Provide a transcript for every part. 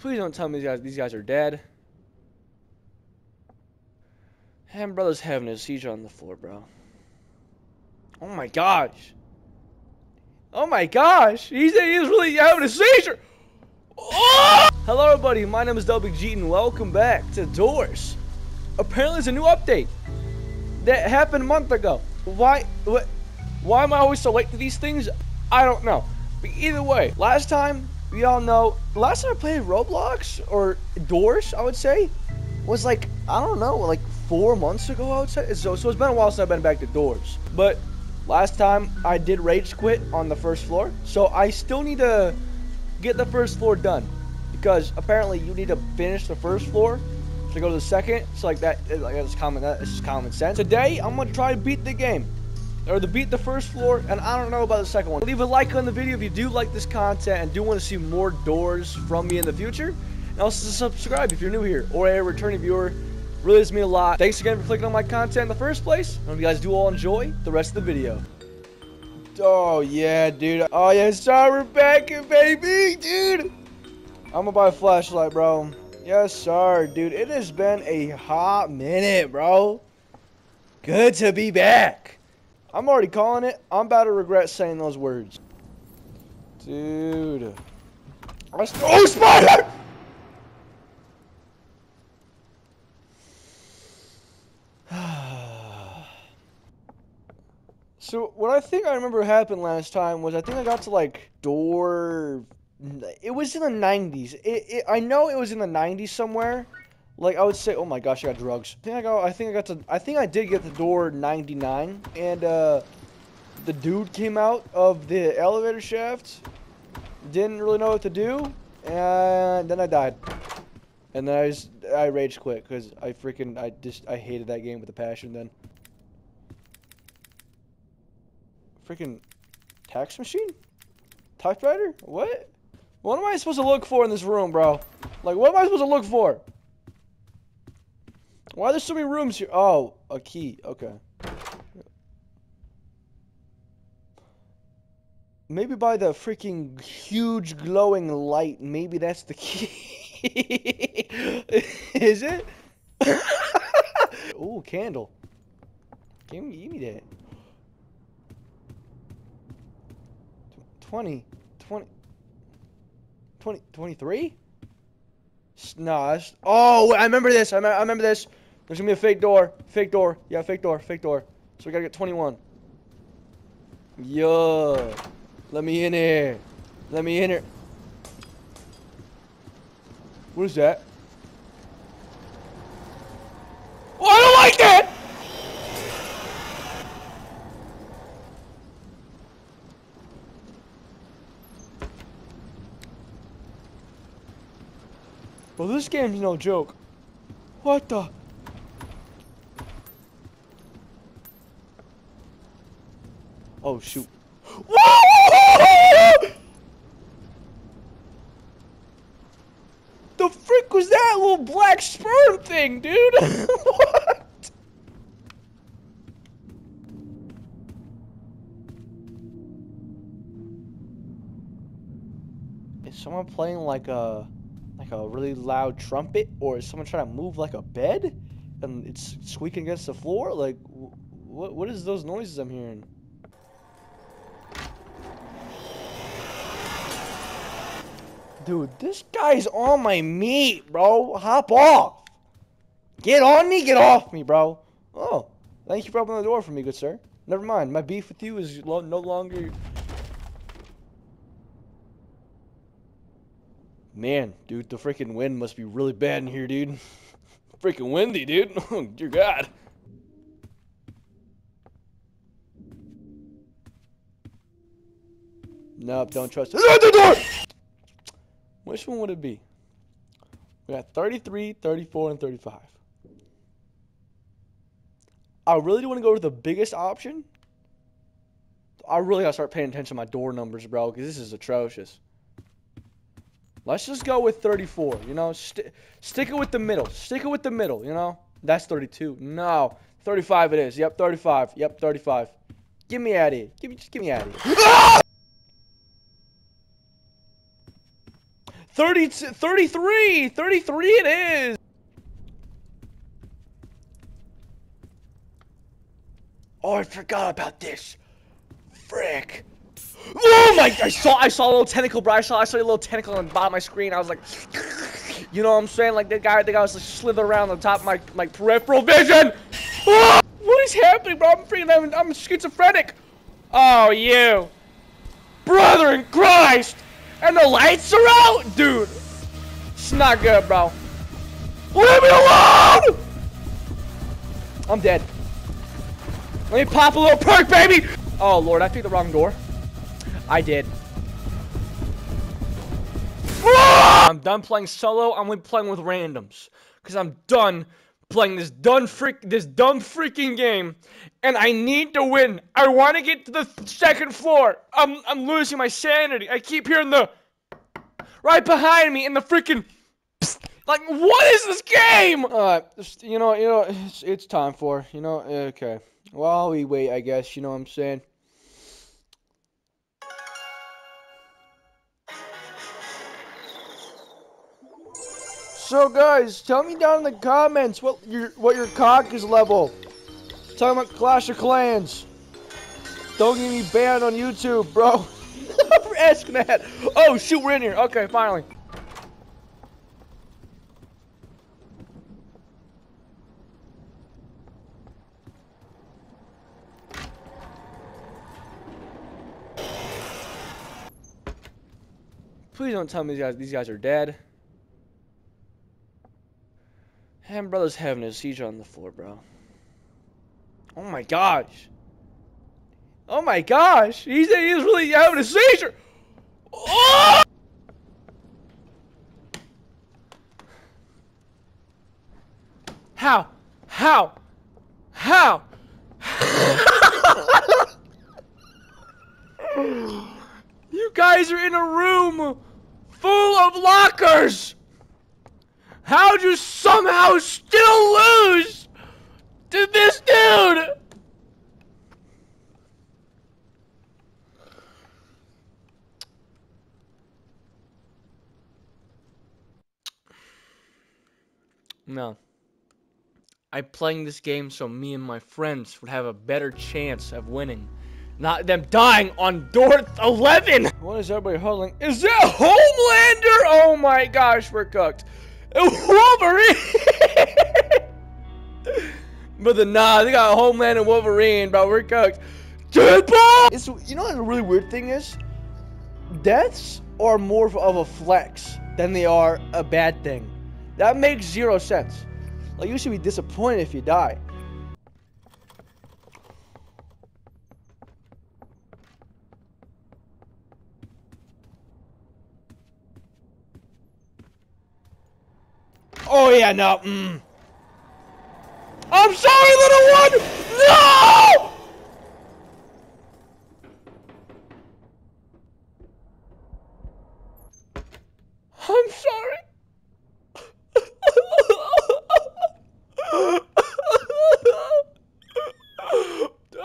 Please don't tell me these guys are dead. And brother's having a siege on the floor, bro. Oh my gosh. Oh my gosh. He's really having a seizure. Oh! Hello everybody, my name is Doublebigg and welcome back to Doors. Apparently there's a new update that happened a month ago. Why am I always so late to these things? I don't know. But either way, last time I played Roblox, or Doors, I would say, was like, I don't know, like 4 months ago, I would say. So it's been a while since I've been back to Doors. But last time I did rage quit on the first floor, so I still need to get the first floor done, because apparently you need to finish the first floor to go to the second. So like that's common sense. Today I'm gonna try to beat the game, or to beat the first floor, and I don't know about the second one. Leave a like on the video if you do like this content and do want to see more Doors from me in the future, and also subscribe if you're new here or a returning viewer. It really does mean a lot. Thanks again for clicking on my content in the first place. I hope you guys do all enjoy the rest of the video. Oh yeah, dude. Oh yeah, sorry, we're back, baby, dude. I'm gonna buy a flashlight, bro. Yes, sir, dude. It has been a hot minute, bro. Good to be back. I'm already calling it. I'm about to regret saying those words. Dude. Oh, spider! So, what I think I remember happened last time was I think I got to, like, door... It was in the 90s. I know it was in the 90s somewhere. Like, I would say, oh my gosh, I got drugs. I think I did get the door 99, and the dude came out of the elevator shaft, didn't really know what to do, and then I died. And then I rage quit, because I hated that game with a passion then. Freaking tax machine? Typewriter? What? What am I supposed to look for in this room, bro? Like, what am I supposed to look for? Why are there so many rooms here? Oh, a key. Okay. Maybe by the freaking huge glowing light, maybe that's the key. Is it? Ooh, candle. Give me that. 23? Nah, that's... Oh, I remember this. I remember this. There's gonna be a fake door. Fake door. Yeah, fake door. Fake door. So we gotta get 21. Yo. Let me in here. Let me in here. What is that? Oh, I don't like that! Well, this game's no joke. What the? Oh, shoot. Whoa! The frick was that little black sperm thing, dude? What? Is someone playing like a... a really loud trumpet, or is someone trying to move like a bed and it's squeaking against the floor? Like, what is those noises I'm hearing? Dude, this guy's on my meat, bro. Hop off. Get on me, get off me, bro. Oh, thank you for opening the door for me, good sir. Never mind, my beef with you is no longer... Man, dude, the freaking wind must be really bad in here, dude. Freaking windy, dude. Oh, dear God. Nope, don't trust it. Which one would it be? We got 33, 34, and 35. I really do want to go to the biggest option. I really got to start paying attention to my door numbers, bro, because this is atrocious. Let's just go with 34, you know? Stick it with the middle. Stick it with the middle, you know? That's 32. No. 35 it is. Yep, 35. Yep, 35. Get me out of here. Just get me out of here. 32, 33! 33 it is! Oh, I forgot about this. Frick. Oh my, I saw a little tentacle, bro. I saw a little tentacle on the bottom of my screen. I was like, you know what I'm saying? Like that guy, I think I was like slithering around on top of my peripheral vision. Oh, what is happening, bro? I'm freaking out. I'm schizophrenic. Oh, you. Brother in Christ. And the lights are out, dude. It's not good, bro. Leave me alone! I'm dead. Let me pop a little perk, baby! Oh, Lord, I picked the wrong door. I did. I'm done playing solo. I'm playing with randoms. Because I'm done playing this dumb freaking game. And I need to win. I want to get to the second floor. I'm losing my sanity. I keep hearing the... right behind me in the freaking... like, what is this game? Alright, you know, it's time for, you know, okay. While we wait, I guess, you know what I'm saying? So guys, tell me down in the comments what your cock is level. I'm talking about Clash of Clans. Don't get me banned on YouTube, bro. For asking that. Oh shoot, we're in here. Okay, finally. Please don't tell me these guys are dead. Ham brother's having a seizure on the floor, bro. Oh my gosh. Oh my gosh. He's really having a seizure. Oh! How? You guys are in a room full of lockers! How'd you somehow still lose to this dude? No. I'm playing this game so me and my friends would have a better chance of winning. Not them dying on door 11! What is everybody huddling? Is that Homelander? Oh my gosh, we're cooked. Wolverine! Brother, nah, they got Homelander and Wolverine, bro. We're cooked. It's, you know what the really weird thing is? Deaths are more of a flex than they are a bad thing. That makes zero sense. Like, you should be disappointed if you die. Oh yeah, no. I'm sorry, little one. No! I'm sorry.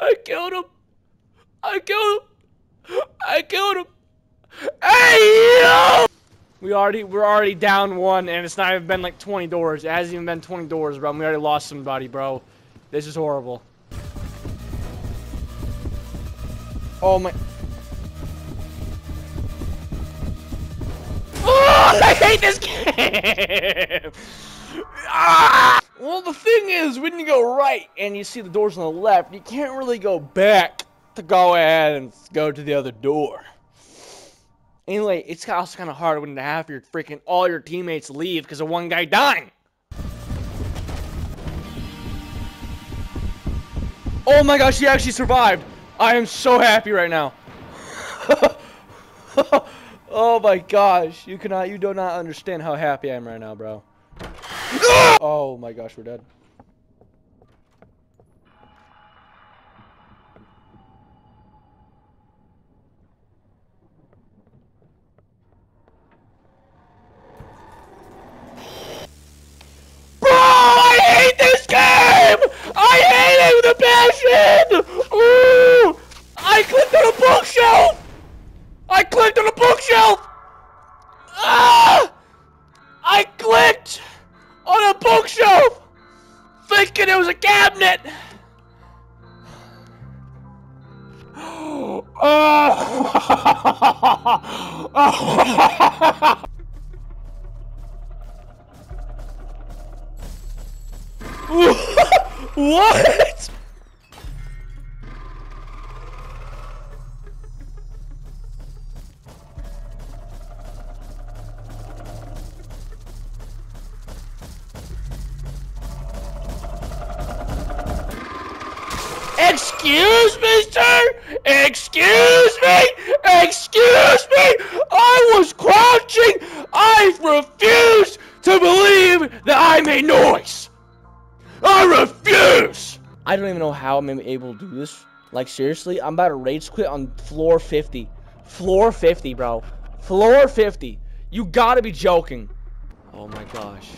I killed him. I killed him. I killed him. Hey, yo! We're already down one, and it's not even been like 20 doors. It hasn't even been 20 doors, bro. We already lost somebody, bro. This is horrible. Oh my! Oh, I hate this game. Ah! Well, the thing is, when you go right and you see the doors on the left, you can't really go back to go ahead and go to the other door. Anyway, it's also kind of hard when half your freaking all your teammates leave because of one guy dying. Oh my gosh, he actually survived. I am so happy right now. Oh my gosh, you do not understand how happy I am right now, bro. Oh my gosh, we're dead. Ooh! I clicked on a bookshelf! I clicked on a bookshelf! Ah! thinking it was a cabinet! Oh! What? Excuse me, sir? Excuse me? Excuse me? I was crouching. I refuse to believe that I made noise. I refuse! I don't even know how I'm able to do this. Like, seriously, I'm about to rage quit on floor 50. Floor 50, bro. Floor 50. You gotta be joking. Oh my gosh.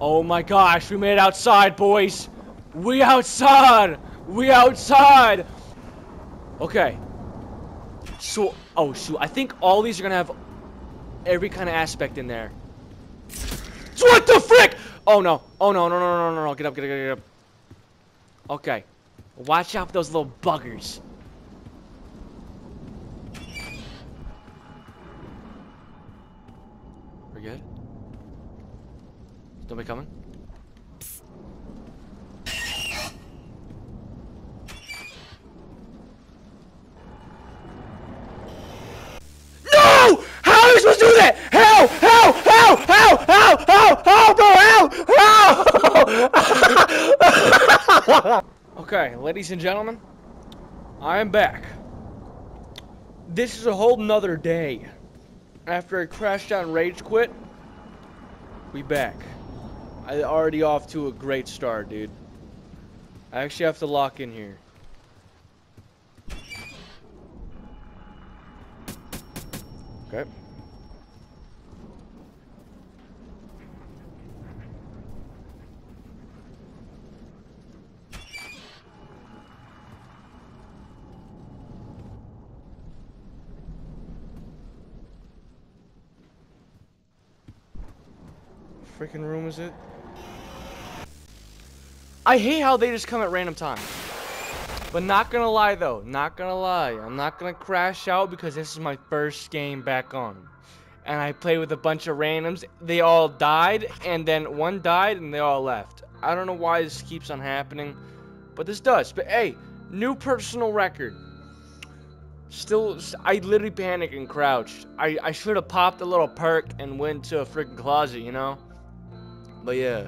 Oh my gosh, we made it outside, boys. We outside. We outside. Okay. So, oh shoot, I think all these are gonna have every kind of aspect in there. So what the frick? Oh no, oh no, no, no, no, no, no, get up, get up, get up. Okay, watch out for those little buggers. We're good? Nobody coming? No! How are we supposed to do that? How, bro, how? Okay, ladies and gentlemen, I am back. This is a whole nother day. After I crashed out and rage quit, we back. I already off to a great start, dude. I actually have to lock in here. Okay. Freaking room is it? I hate how they just come at random times. But not gonna lie though, not gonna lie, I'm not gonna crash out because this is my first game back on. And I played with a bunch of randoms, they all died, and then one died and they all left. I don't know why this keeps on happening, but this does. But hey, new personal record. Still, I literally panicked and crouched. I should have popped a little perk and went to a freaking closet, you know? But yeah.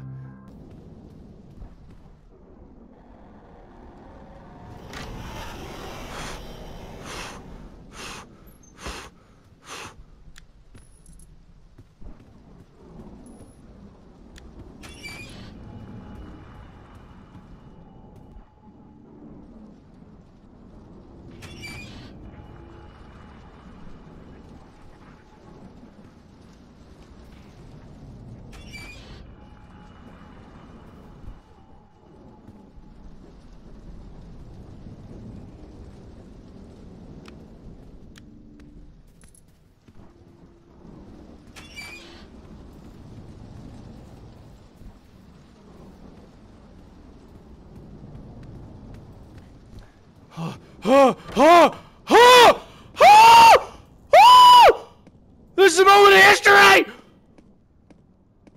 This is a moment of history!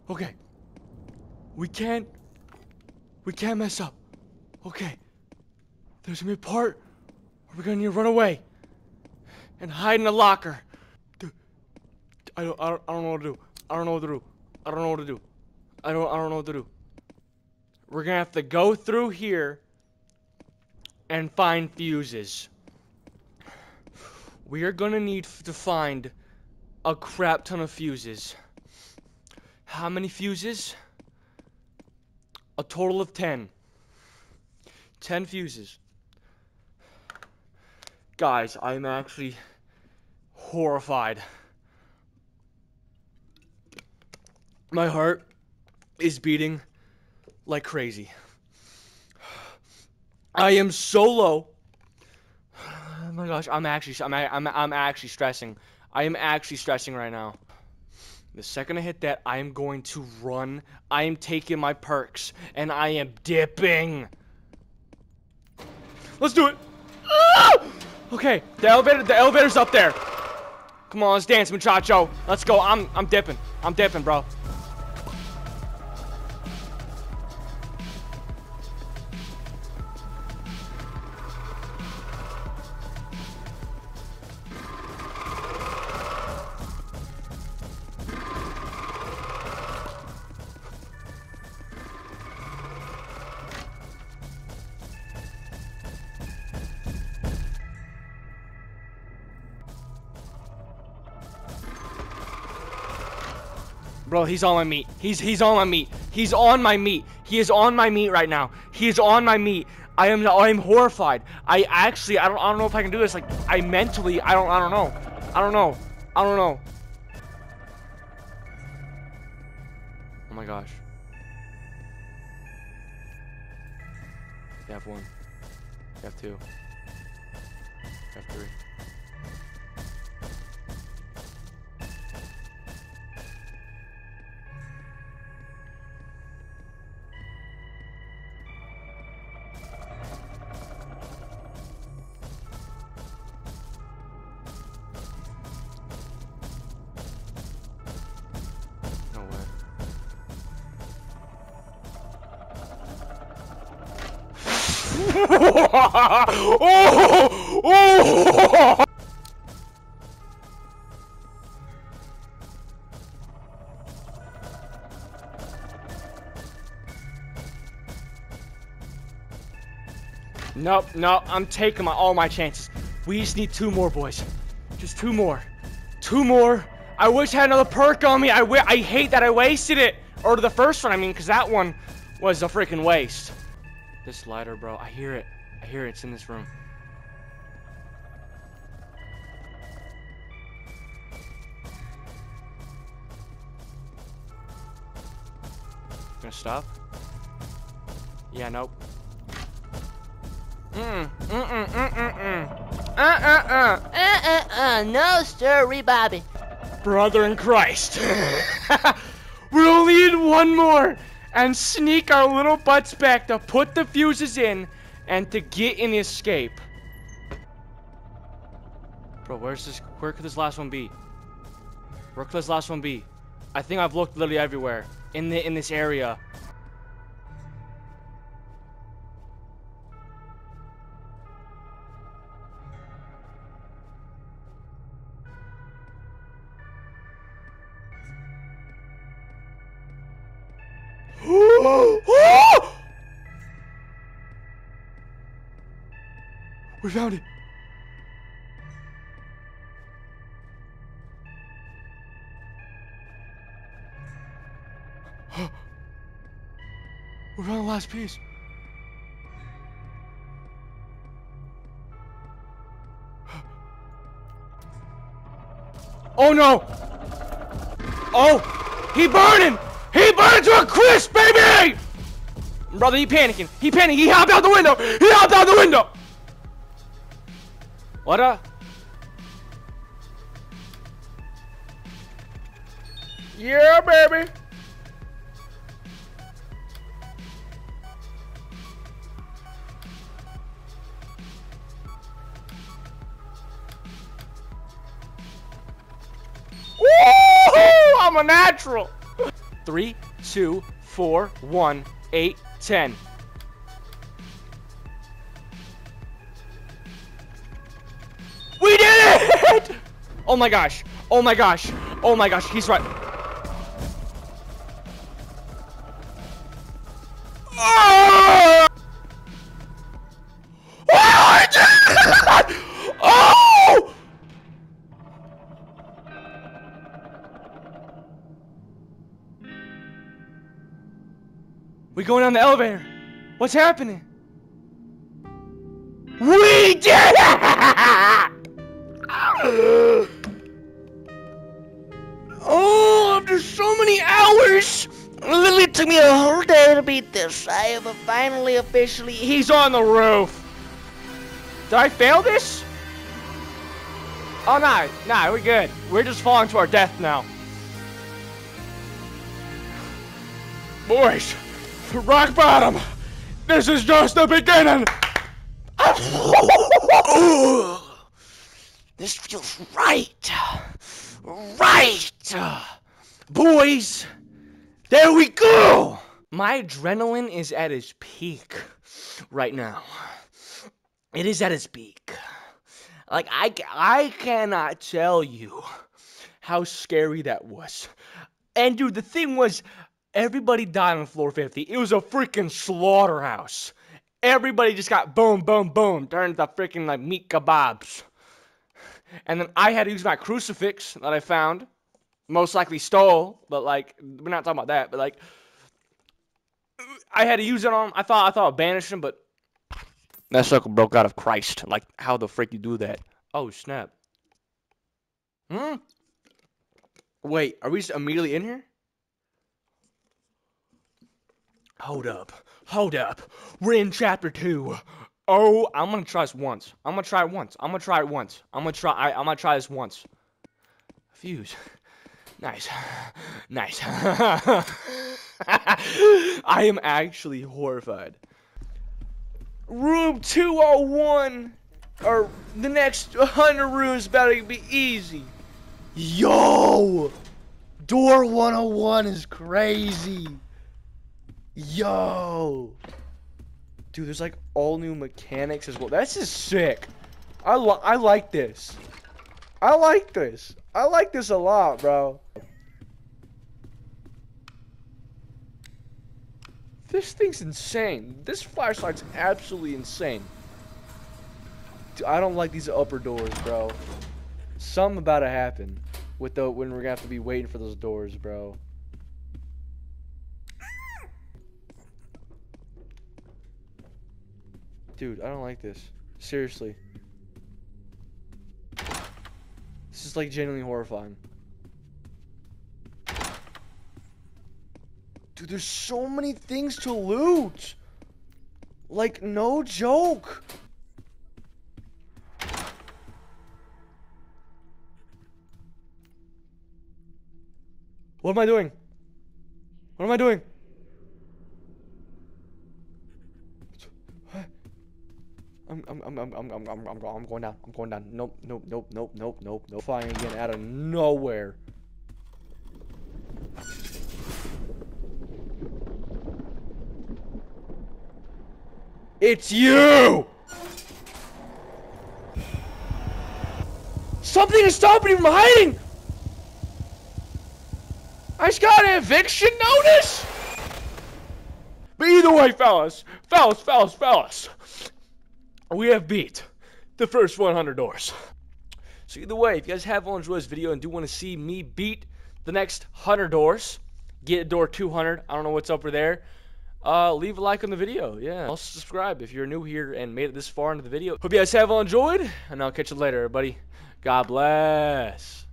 Okay. We can't mess up. Okay. There's gonna be a part where we're gonna need to run away and hide in a locker. Dude, I don't know what to do. I don't know what to do. We're gonna have to go through here and find fuses. We are gonna need to find a crap ton of fuses. How many fuses? A total of 10. 10 fuses. Guys, I'm actually horrified. My heart is beating like crazy. I am so low. Oh my gosh, I'm actually stressing. I am actually stressing right now. The second I hit that, I am going to run. I am taking my perks, and I am dipping. Let's do it. Ah! Okay, the elevator's up there. Come on, let's dance, muchacho. Let's go. I'm dipping. I'm dipping, bro. Bro, he's on my meat. He's on my meat. He's on my meat. He is on my meat right now. He is on my meat. I am horrified. I don't know if I can do this. Like, I mentally, I don't know. I don't know. Oh my gosh. You have one. You have two. You have three. Oh! Nope, I'm taking all my chances. We just need two more, boys. Just two more. Two more. I wish I had another perk on me. I hate that I wasted it. Or the first one, I mean, because that one was a freaking waste. This lighter, bro, I hear it. I hear it. It's in this room. Gonna stop? Yeah, nope. No, sirree, Bobby. Brother in Christ. We only need one more. And sneak our little butts back to put the fuses in and to get an escape. Bro, where's this? Where could this last one be? Where could this last one be? I think I've looked literally everywhere in this area. We found it. We found the last piece. Oh no! Oh! He burning! He burned to a crisp, baby! Brother, he panicking. He panicking. He hopped out the window! He hopped out the window! What a... Yeah, baby! Woohoo! I'm a natural! 3, 2, 4, 1, 8, 10. Oh my gosh, oh my gosh, oh my gosh, he's right. Oh! Oh! We're going down the elevator. What's happening? We did it! Oh, after so many hours! It literally took me a whole day to beat this. I have finally officially... He's on the roof! Did I fail this? Oh, no. Nah, we're good. We're just falling to our death now. boys, rock bottom. This is just the beginning. This feels right. Right. Boys, there we go. My adrenaline is at its peak right now. It is at its peak. Like, I cannot tell you how scary that was. And, dude, the thing was, everybody died on floor 50. It was a freaking slaughterhouse. Everybody just got boom, boom, boom, turned to freaking, like, meat kebabs. And then I had to use my crucifix that I found. Most likely stole, but, like, we're not talking about that. But, like, I had to use it on him. I thought I banished him, but that sucker broke out of Christ. Like, how the frick you do that? Oh, snap. Hmm? Wait, are we just immediately in here? Hold up. Hold up. We're in chapter 2. Oh, I'm gonna try this once. I'm gonna try this once. Fuse. Nice. Nice. I am actually horrified. Room 201, or the next 100 rooms better be easy. Yo, door 101 is crazy. Yo, dude, there's like all new mechanics as well. That's just sick. I like this. I like this a lot, bro. This thing's insane. This flashlight's absolutely insane. Dude, I don't like these upper doors, bro. Something about to happen with the when we're gonna have to be waiting for those doors, bro. Dude, I don't like this. Seriously. This is like genuinely horrifying. Dude, there's so many things to loot. Like, no joke. What am I doing? What am I doing? I'm going down. I'm going down. Nope, nope, nope, nope, nope, nope, nope. Flying again out of nowhere. It's you! Something is stopping you from hiding! I just got an eviction notice! But either way, fellas, we have beat the first 100 doors. So either way, if you guys have enjoyed this video and do want to see me beat the next 100 doors, get door 200, I don't know what's over there. Leave a like on the video, yeah. Also subscribe if you're new here and made it this far into the video. Hope you guys have all enjoyed, and I'll catch you later, everybody. God bless.